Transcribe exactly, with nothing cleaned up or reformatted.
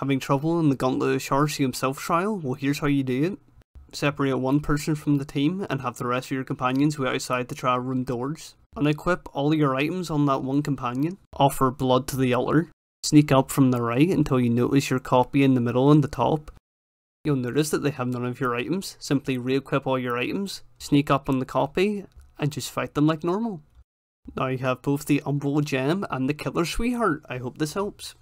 Having trouble in the Gauntlet of Shar himself trial? Well, here's how you do it. Separate one person from the team and have the rest of your companions wait outside the trial room doors. And equip all your items on that one companion. Offer blood to the altar. Sneak up from the right until you notice your copy in the middle and the top. You'll notice that they have none of your items. Simply re-equip all your items, sneak up on the copy, and just fight them like normal. Now you have both the Umbral Gem and the Killer Sweetheart. I hope this helps.